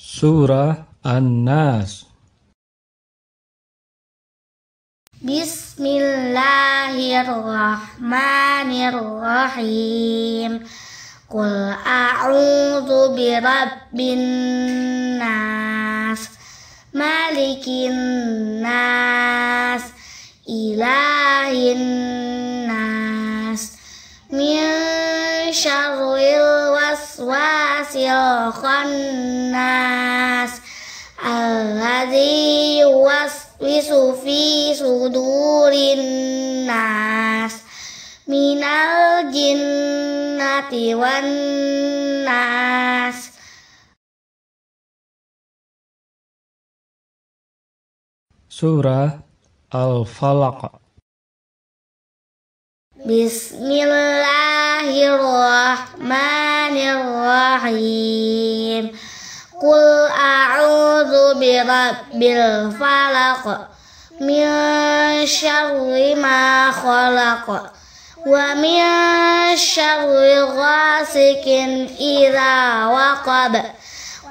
Surah An-Nas. Bismillahirrahmanirrahim. Qul a'udzu birabbin nas, malikin nas, ilahin nas, min syarril waswasil khannas, alladzi yuwaswisu fi sudurin nas, minal jinnati wan nas. Surah Al-Falaq. Bismillahirrahmanirrahim. Qul a'udzu birabbil falaq, min syarri ma khalaq, wa min syarri ghasikin idza waqab,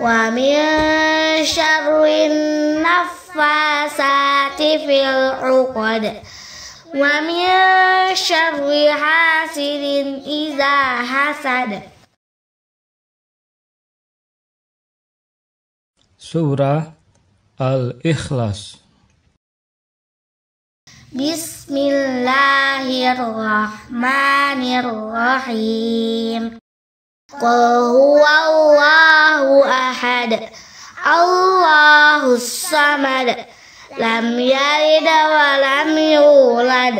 wa min syarri nafs fasati fil uqad, wa min syarri hasidin idza hasad. Surah Al-Ikhlas. Bismillahirrahmanirrahim. Qul huwallahu ahad, Allahus samad, lam yalid wa lam yulad,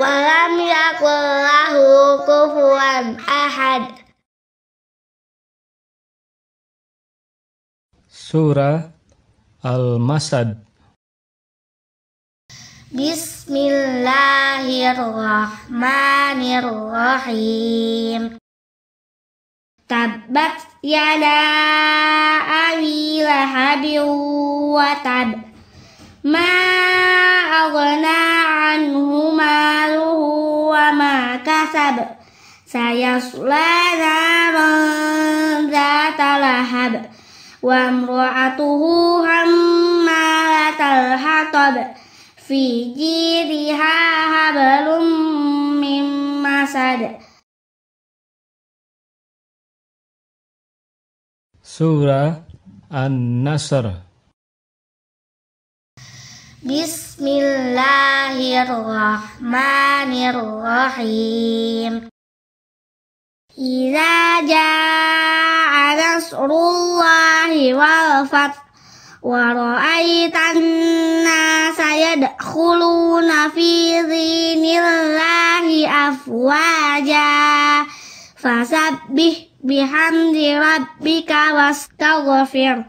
wa lam yakul lahu kufuwan ahad. Surah Al-Masad. Bismillahirrahmanirrahim. Tabbat yada abi lahabi wa tab, ma aghna anhu maluhu wa ma kasab, sayasla naran zata lahab, wa imra'atuhu hammalatal hatab, fi jidha hablum mim masad. Surah An-Nasr. Bismillahirrahmanirrahim. Idza jaa nasrullahi wal fath, wa ra'aitan nasa yadkhuluna fi dinillahi afwaja, fasabbih bihamdi rabbika wastaghfir,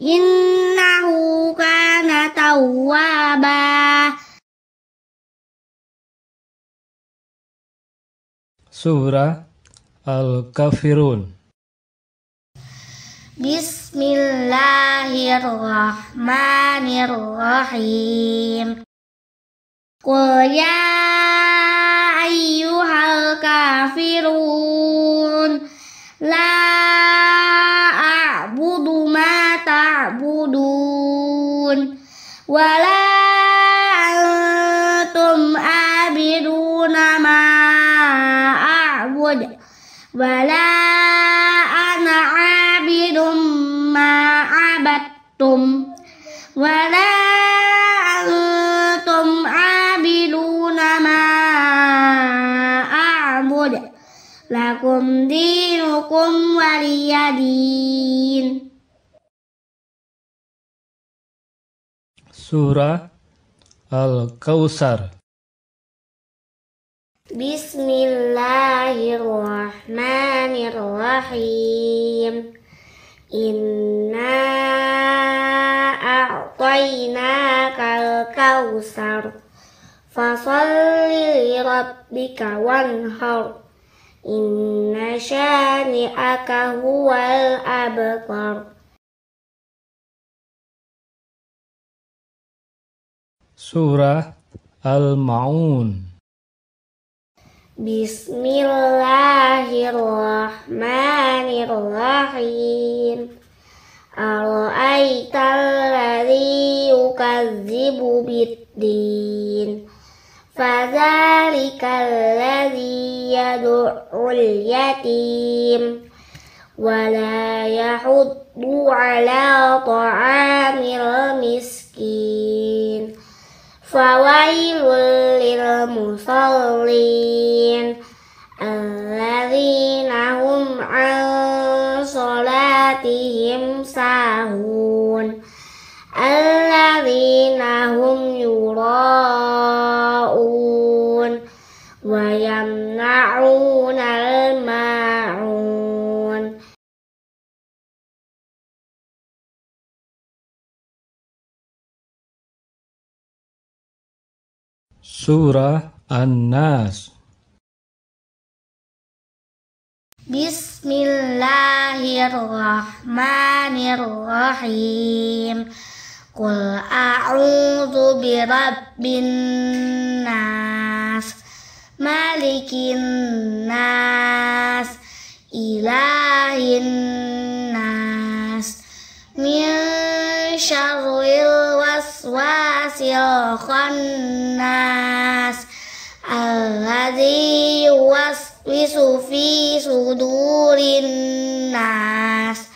innahu kana tawwaba. Surah Al-Kafirun. Bismillahirrahmanirrahim. Qul ya ayyuhal kafirun, la a'budu ma ta'budun, wa la antum abiduna ma a'bud, wa la ana abidum ma abadtum, wa la antum abiduna ma a'bud, lakum dinukum waliyadin. Surah Al-Kautsar. Bismillahirrahmanirrahim. Inna a'tainakal kautsar, fasholli lirabbika wanhar, inna syani'aka huwal abtar. Surah Al-Ma'un. Bismillahirrahmanirrahim. Ara'aitalladzi yukadzibu biddin, fadzalikalladzii yad'ul yatim, wala yahuddu ala ta'amil miskin, fawailul lil musallin, alladzina hum an salatihim sahun, alladzina hum yura'un, wa yamna'unal ma'un. Surah An-Nas. Bismillahirrahmanirrahim. Qul a'udzu birabbin nas, malikin nas, ilahin nas, min syarril waswasil khannas, alladzi yuwaswisu fi sudurin nas,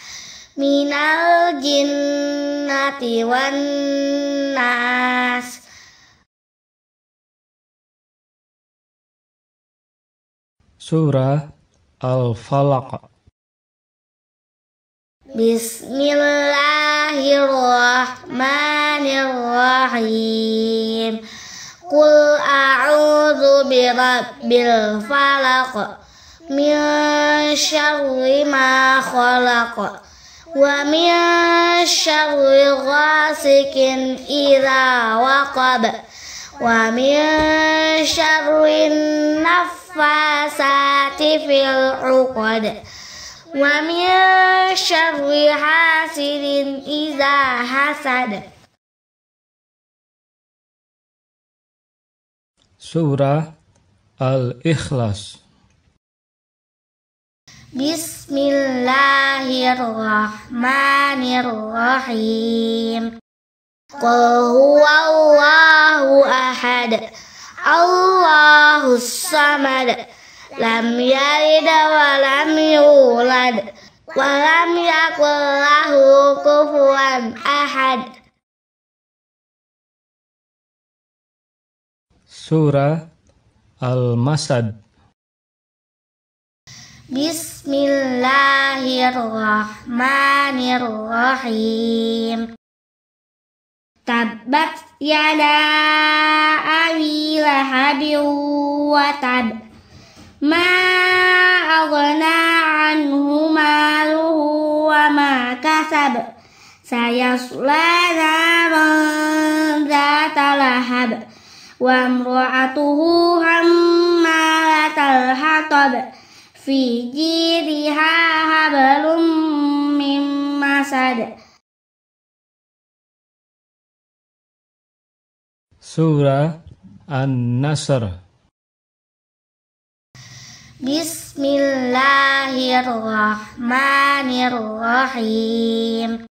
minal jinnati wan nas. Surah Al-Falaq. Bismillahirrahmanirrahim. Qul a'udzu birabbil falaq, min syarri ma khalaq, wa min syarri ghasikin idza waqab, wa min syarrin naffasati fil 'uqad, wa min syarri hasidin idza hasad. Surah Al-Ikhlas. Bismillahirrahmanirrahim. Qul huwallahu ahad, Allahus samad, lam yalid wa lam yulad, wa lam yakul lahu kufuwan ahad. Surah Al-Masad. Bismillahirrahmanirrahim. Tabbat yada abi lahabin wa tab, ma aghna anhu maluhu wa ma kasab, sayasla naran zata lahab, wa imra'atuhu hammalatal hatab, fi jidha hablum min masad. Surah An-Nasr. Bismillahirrahmanirrahim.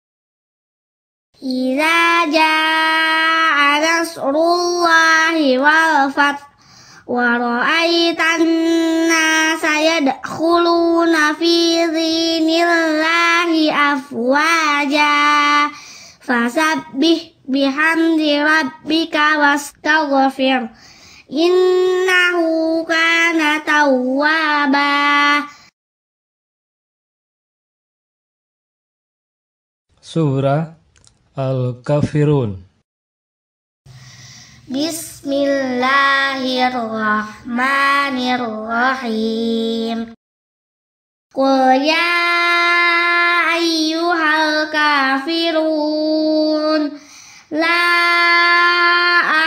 Idza jaa'a nasrullahi wal fath, wa ra'aitan naasa yadkhuluna fi dinillahi afwaja, fasabbih bihamdi rabbika wastaghfir, innahu kana tawwaba. Surah Al-Kafirun. Bismillahirrahmanirrahim. Qul ya ayyuhal kafirun, la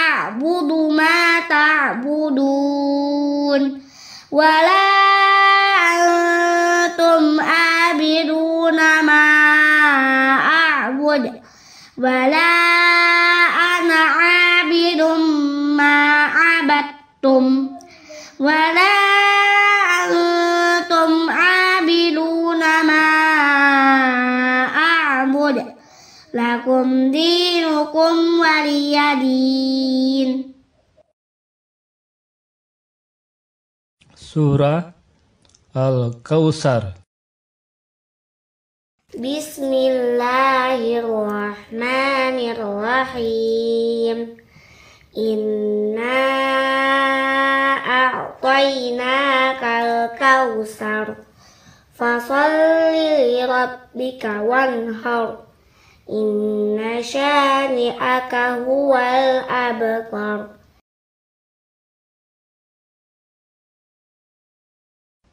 a'budu ma ta'budun, wala antum abiduna ma a'bud, wala ana abidum ma abadtum, wala antum abiduna ma a'bud, waliyadin. Surah Al-Kautsar. Bismillahirrahmanirrahim. Inna a'tainakal kautsar, fasholli lirabbika wanhar, inna syani'aka huwal abtar.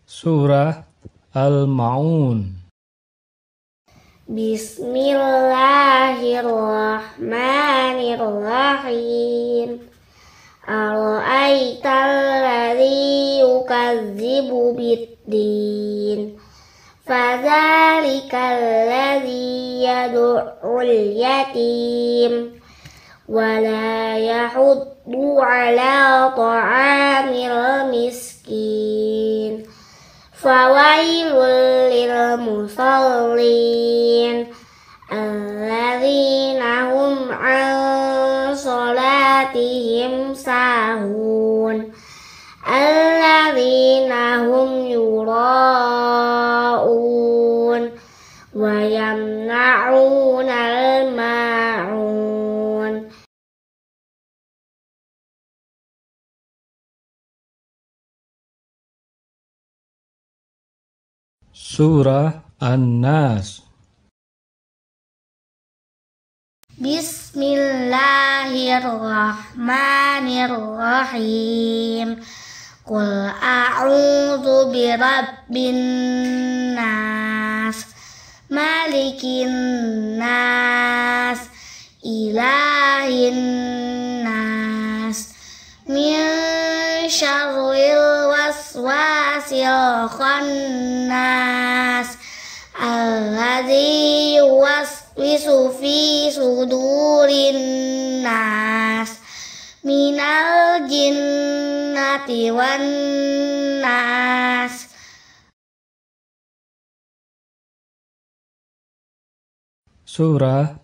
Surah Al-Ma'un. Bismillahirrahmanirrahim. Ara'aitalladzi yukadzibu biddin, fadzalikaalladzi yad'ul yatim, wala yahuddu ala ta'amil miskin, fawailul lil musallin, alladzina hum an salatihim sahun, alladzina hum yura'un, wa yamna'unal ma'un. Surah An-Nas. Bismillahirrahmanirrahim. Qul a'udzu birabbin nas, malikin nas, ilahin nas, min syarril waswasil khannas, alladzi yuwaswisu fi sudurin nas, minal jinnati wan nas. Surah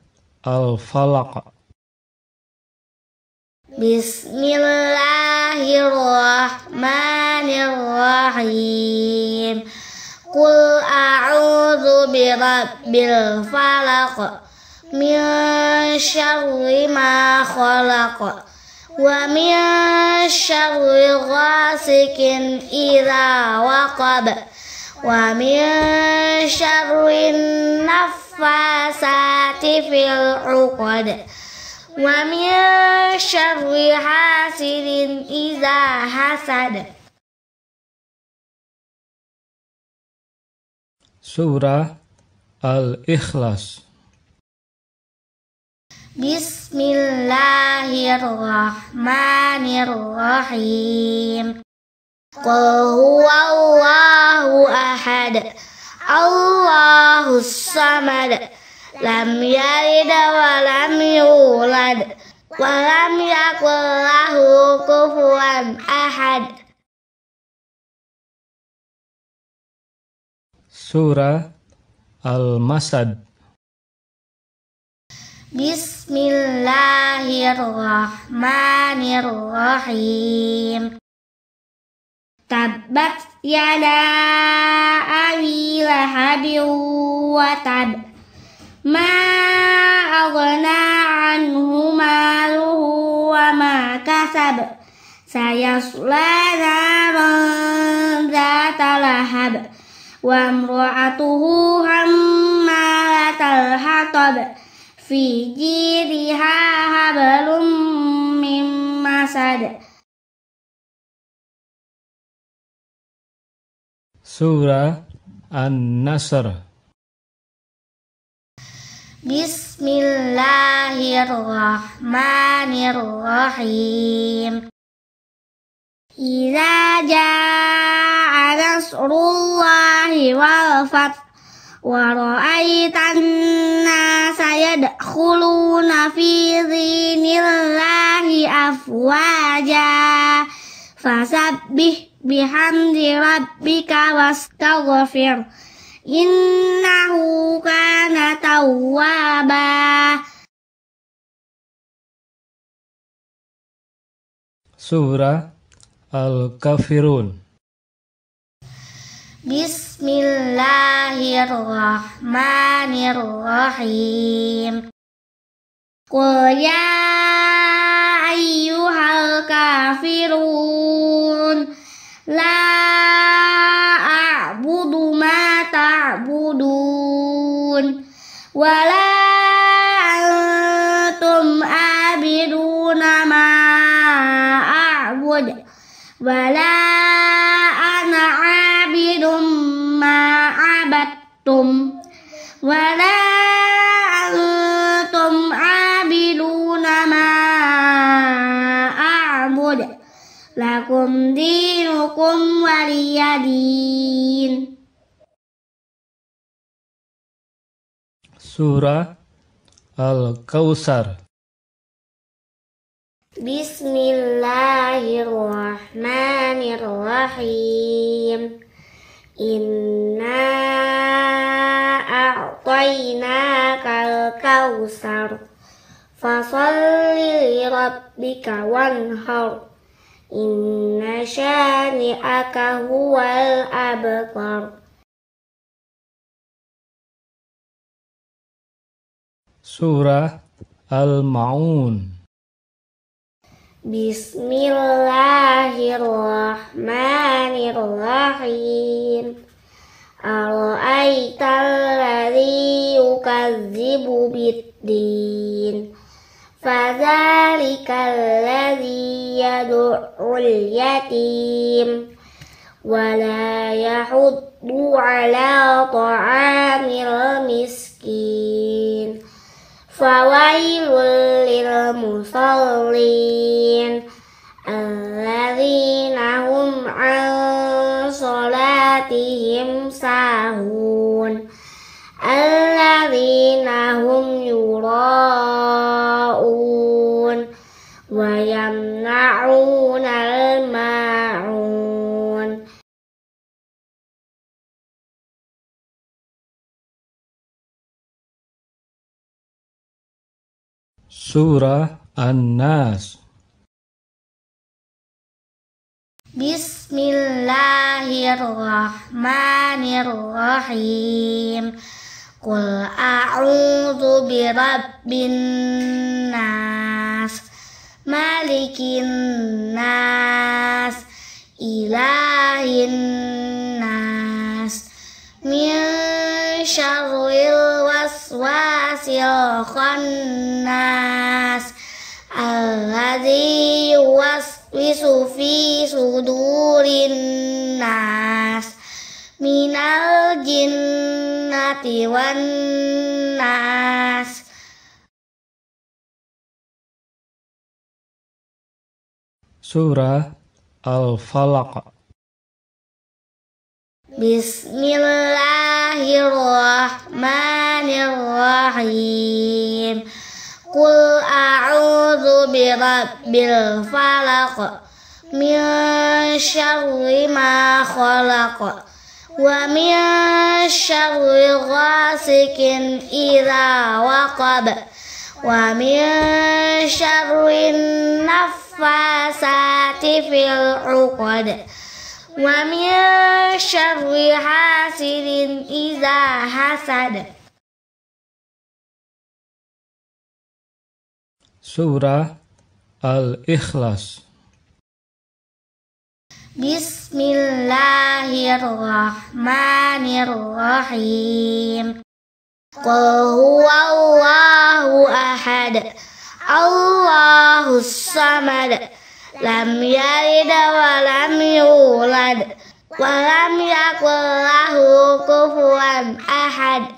Al-Falaq. Bismillahirrahmanirrahim. Qul a'udzu birabbil falaq, min syarri ma khalaq, wa min syarri ghasikin idza waqab, wa min syarri naffasati fil 'uqad, wa min syarri hasidin idza hasad. Surah Al-Ikhlas. Bismillahirrahmanirrahim. Qul huwallahu ahad, Allahus samad, lam yalid wa lam yulad, wa lam yakul lahu kufuwan ahad. Surah Al-Masad. Bismillahirrahmanirrahim. Tabbat yada abi lahabin wa tab, ma aghna anhu maluhu wa ma kasab, sayasla naran zata lahab, wa imra'atuhu hammalatal hatab, fi jidha hablum min masad. Surah An-Nasr. Bismillahirrahmanirrahim. Idza jaa'a nasrullahi wal fath, wa ra'aitan nasa yadkhuluna fi dinillahi afwaja, fasabbih bihamdi rabbika wastaghfir, innahu kana tawwaba. Surah Al-Kafirun. Bismillahirrahmanirrahim. Qul ya ayyuhal kafirun la a'budu ma ta'budun wala antum abiduna ma a'bud wala ana abidum ma abadtum wala antum abiduna ma a'bud lakum dinukum waliyadin. Surah Al-Kautsar. Bismillahirrahmanirrahim. Inna a'tainakal kautsar fasholli lirabbika wanhar inna syani'aka huwal abtar. Surah Al-Ma'un. Bismillahirrahmanirrahim. Ara'aitalladzi yukadzibu biddin fadzalikal-ladzi yad'ul yatim wala yahuddu 'ala ta'amil miskin. Fawailul lil musallin alladzina hum 'an sholatihim sahun alladzina hum yura'un wa yamna'unal ma'un. Surah An-Nas. Bismillahirrahmanirrahim. Qul a'udzu birabbin nas, malikin nas, ilahin nas, min syarril waswasil khannas alladzi yuwaswisu fi sudurin nas minal jinnati wan nas. Surah Al-Falaq. Bismillahirrahmanirrahim. Qul a'udzu birabbil falaq min syarri ma khalaq wa min syarri ghasikin idza waqab wa min syarri naffasati fil 'uqad wa min syarri hasidin idza hasad. Surah Al-Ikhlas. Bismillahirrahmanirrahim. Qul huwallahu ahad, Allahus samad, lam yalid wa lam yulad wa lam yakul lahu kufuwan ahad.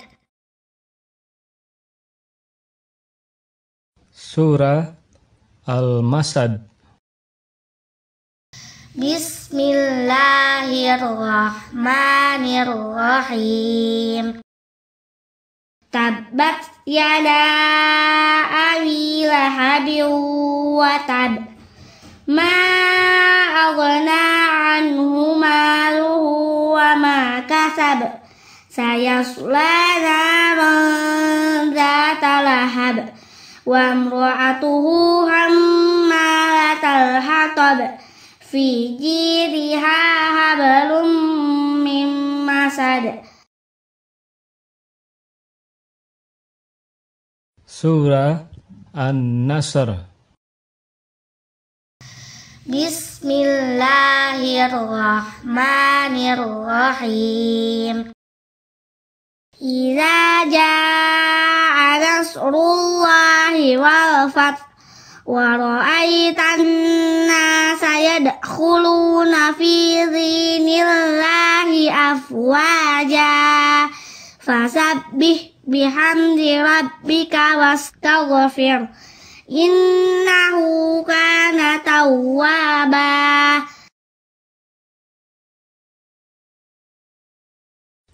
Surah Al-Masad. Bismillahirrahmanirrahim. Tabbat yada abi lahabin wa tab, ma aghna anhu maluhu wa ma kasab, sayasla naran zata lahab, wa imra'atuhu hammalatal حطب في جيدها حبل من مسد. Surah An-Nasr. Bismillahirrahmanirrahim. Iza jaa nasrullahi wal fath wa ra'aitan nasa yadkhuluna fi dinillahi afwaja fasabbih bihamdi rabbika wastaghfir innahu kana tawwaba.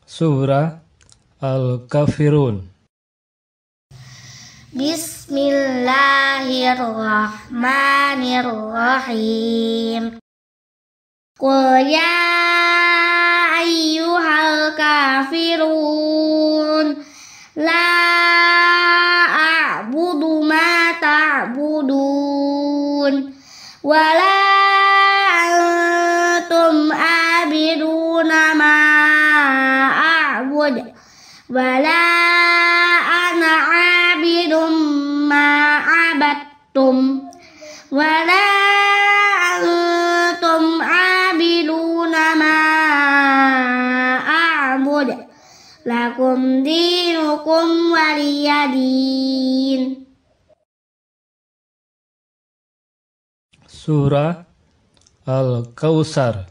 Surah Al-Kafirun. Bismillahirrahmanirrahim. Qul ya ayyuhal kafirun la a'budu ma ta'budun wala antum abiduna ma a'bud wala ana abidum ma abadtum wala antum abiduna ma a'bud lakum dinukum waliyadin. Surah Al-Kautsar.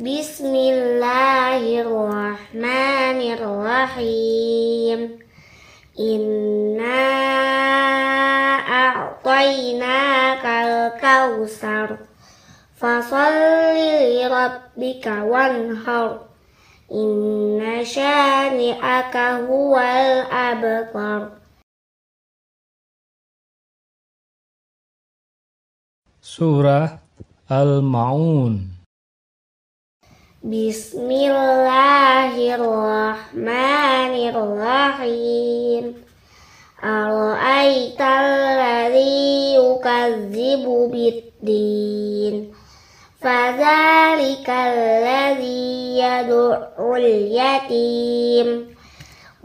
Bismillahirrahmanirrahim. Inna a'tainakal kautsar fasholli rabbika wanhar inna syani'aka huwal abtar. Surah Al-Ma'un. Bismillahirrahmanirrahim. Ara'aital ladzi yukadzibu biddin fadzalikal ladzi yad'ul yatim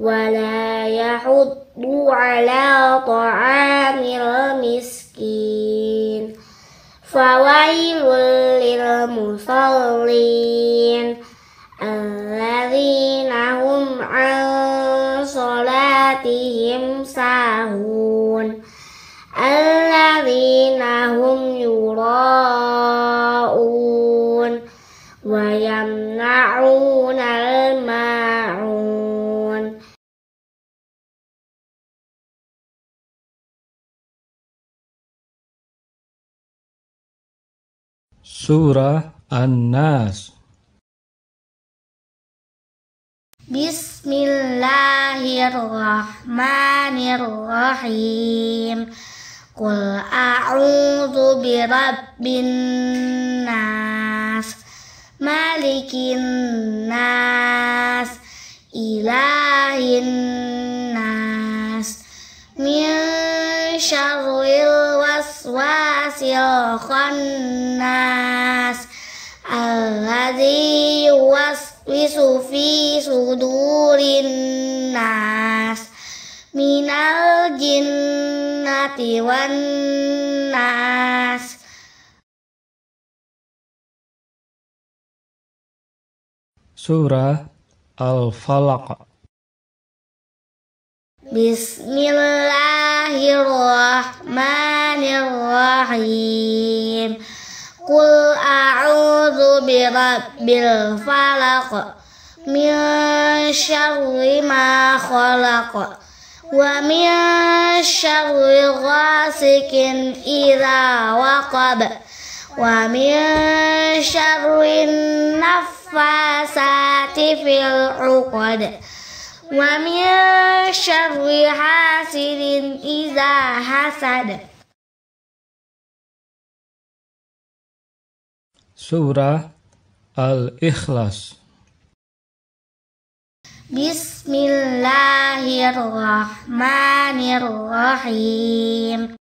wala yahuddu ala ta'amil miskin fawailul lil musallin alladzina hum an salatihim sahun alladzina hum yura'un wa yamna'unal ma'un. Surah An-Nas. Bismillahirrahmanirrahim. Qul a'udzu birabbin nas, malikin nas, ilahin nas, min syarril waswasil khannas alladzi yuwaswisu fi sudurin nas minal jinnati wan nas. Surah Al-Falaq. Bismillahirrahmanirrahim. Qul a'udzu birabbil falaq min syarri ma khalaq wa min syarri ghasikin idza waqab wa min syarri naffasati fil 'uqad wa min syarri hasidin idza hasad. Surah Al-Ikhlas. Bismillahirrahmanirrahim.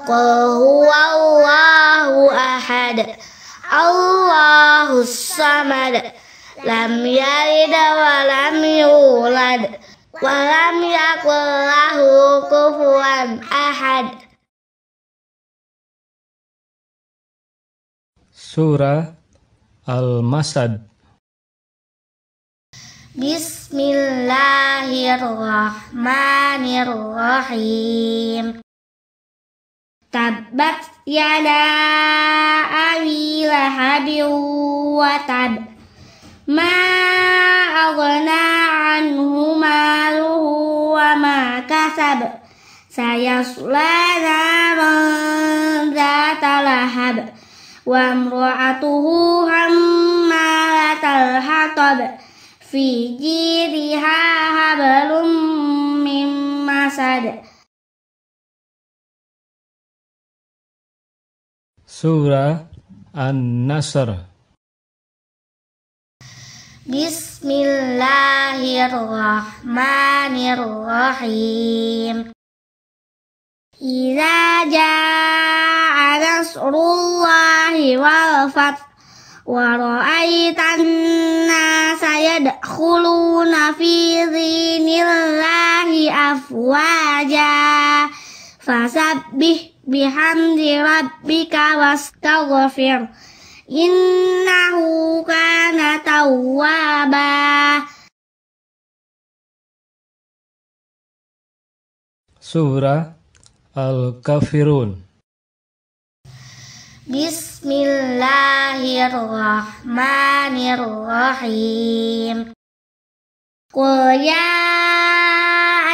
Qul huwa ahad, Allahus samad, lam yalid wa lam yulad, wa lam yakul lahu kufuwan ahad. Surah Al-Masad. Bismillahirrahmanirrahim. Tabbat yada abi lahabin wa tab, ma aghna anhu maluhu wa ma kasab, sayasla naran zata lahab, wa imra'atuhu hammalatal hatab, fi jidha hablum min masad. Surah An-Nasr. Bismillahirrahmanirrahim. Idza jaa nasrullahi wal fath, wa ra'aitan nasa yadkhuluna fi dinillahi afwaja, fasabbih bihamdi rabbika wastaghfir, innahu kana tawwaba. Surah Al-Kafirun. Bismillahirrahmanirrahim. Qul ya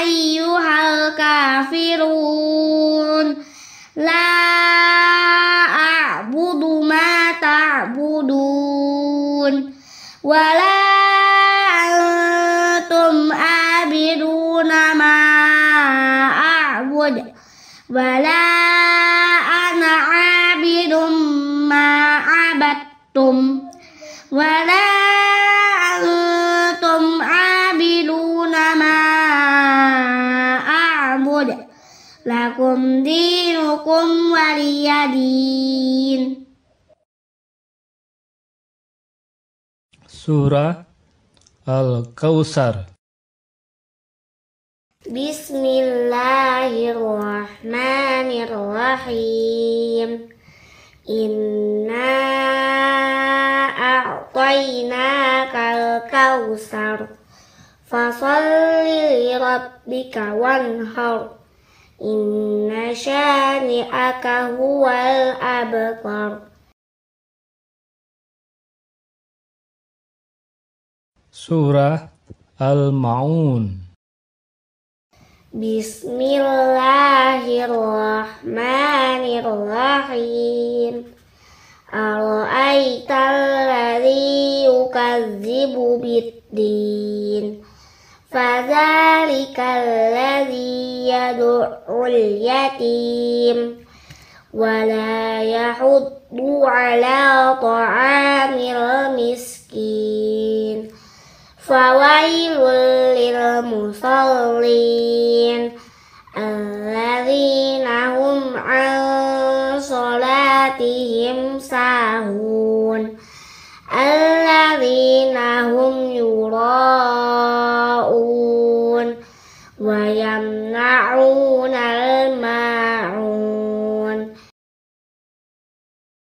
ayyuhal kafirun, la a'budu ma ta'budun, wa la antum abiduna ma a'bud, wa la ana abidum ma abadtum, wa la antum abiduna ma a'bud, lakum dinukum waliyadin. Surah Al-Kautsar. Bismillahirrahmanirrahim. Inna a'tainakal kautsar, fasholli lirabbika wanhar, inna syani'aka huwal abtar. Surah Al-Ma'un. Bismillahirrahmanirrahim. Ara'aital ladzi yukadzibu biddin, fadzalikal ladzi yad'ul yatim, wala yahuddu ala ta'amil miskin, fawailul lil musallin, alladzina hum an salatihim sahun.